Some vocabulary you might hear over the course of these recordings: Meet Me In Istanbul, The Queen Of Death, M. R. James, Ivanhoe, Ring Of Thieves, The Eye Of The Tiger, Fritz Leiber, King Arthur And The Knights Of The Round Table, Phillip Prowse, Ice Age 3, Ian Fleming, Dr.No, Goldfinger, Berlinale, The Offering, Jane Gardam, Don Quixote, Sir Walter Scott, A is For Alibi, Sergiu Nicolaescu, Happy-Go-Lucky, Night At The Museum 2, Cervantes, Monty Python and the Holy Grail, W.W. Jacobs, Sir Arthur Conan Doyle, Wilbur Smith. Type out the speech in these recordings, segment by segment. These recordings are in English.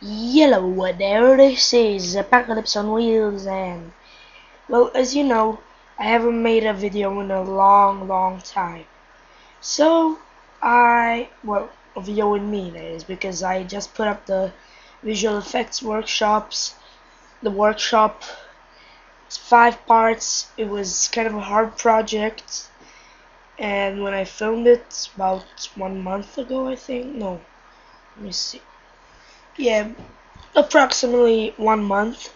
Yellow, there this is, Apocalypse on Wheels, and, well, as you know, I haven't made a video in a long time. So, a video with me, that is, because I just put up the visual effects workshops, the workshop, it's 5 parts, it was kind of a hard project, and when I filmed it, about 1 month ago, I think, no, let me see, yeah, approximately 1 month,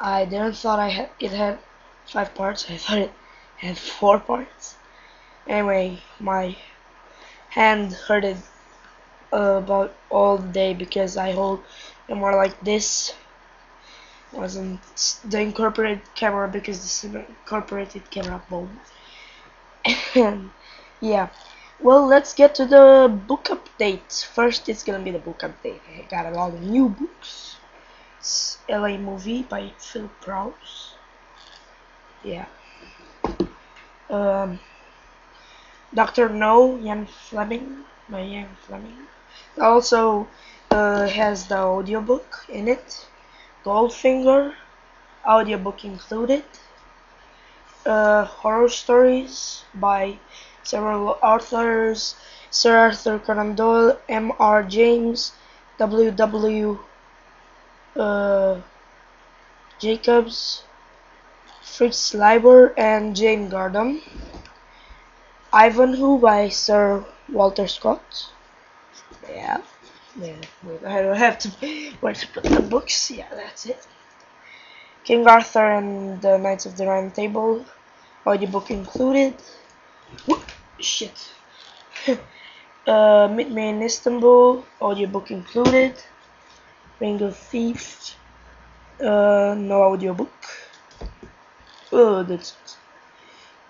I didn't thought it had 5 parts, I thought it had 4 parts, anyway, my hand hurted about all day because I hold more like this. Wasn't the incorporated camera because this is an incorporated camera bone. And yeah, well, let's get to the book update. First, it's gonna be the book update. I got a lot of new books. It's LA Movie by Phillip Prowse. Yeah. Dr. No, Ian Fleming, by Ian Fleming. Also has the audiobook in it. Goldfinger, audiobook included. Horror stories by several authors: Sir Arthur Conan Doyle, M. R. James, W.W. Jacobs, Fritz Leiber, and Jane Gardam. Ivanhoe by Sir Walter Scott. Yeah, I don't have to where to put the books. Yeah, that's it. King Arthur and the Knights of the Round Table, audiobook included. Whoop, shit. Meet Me in Istanbul, audiobook included. Ring of Thieves, no audiobook. Oh, that's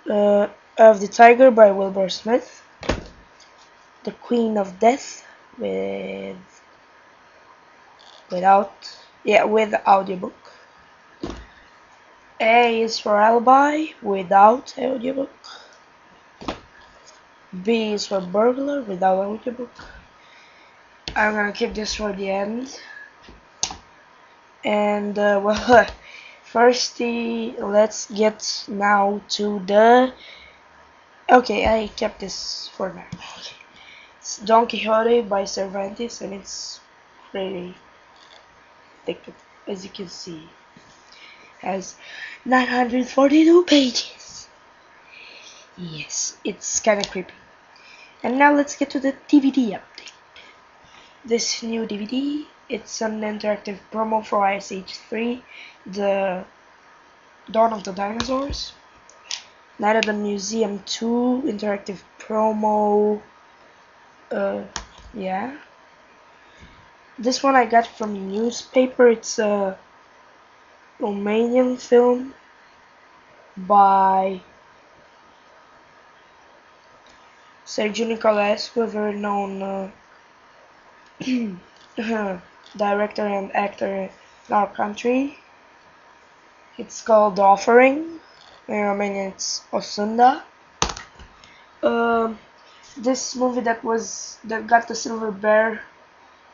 it. Of the Tiger by Wilbur Smith, The Queen of Death with audiobook. A is for Alibi without audiobook. B is for Burglar without audiobook. I'm gonna keep this for the end. And firstly, let's get now to the. Okay, I kept this for now. Okay. It's Don Quixote by Cervantes, and it's pretty thick, as you can see. It has 942 pages. Yes, it's kind of creepy. And now let's get to the DVD update. This new DVD, it's an interactive promo for ISH3, the Dawn of the Dinosaurs. Night at the Museum 2, interactive promo, yeah. This one I got from newspaper, it's a Romanian film by Sergiu Nicolaescu, a very known director and actor in our country. It's called The Offering. In Romanian, it's Osunda. This movie that got the Silver Bear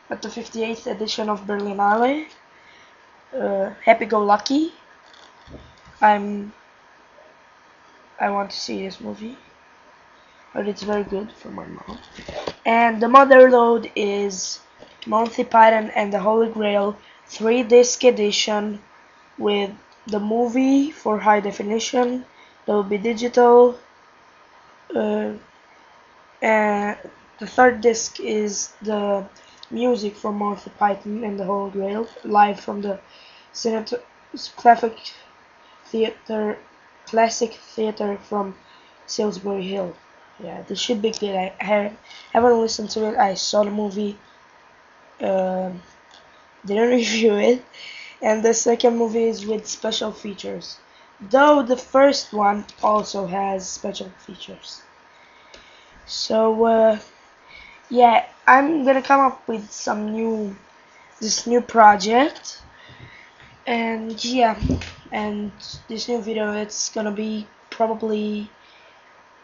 at the 58th edition of Berlinale. Happy Go Lucky. I want to see this movie. But it's very good for my mom. And the mother lode is Monty Python and the Holy Grail 3-disc edition with the movie for high definition, that will be digital, and the 3rd disc is the music for Monty Python and the Holy Grail, live from the Classic Theatre from Salisbury Hill. Yeah, this should be good. I haven't listened to it. I saw the movie, didn't review it. And the 2nd movie is with special features, though the 1st one also has special features. So yeah, I'm gonna come up with this new project, and yeah, and this new video, it's gonna be probably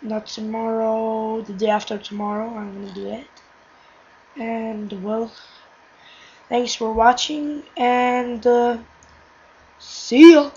not tomorrow, the day after tomorrow I'm gonna do it. And well, Thanks for watching, and see ya!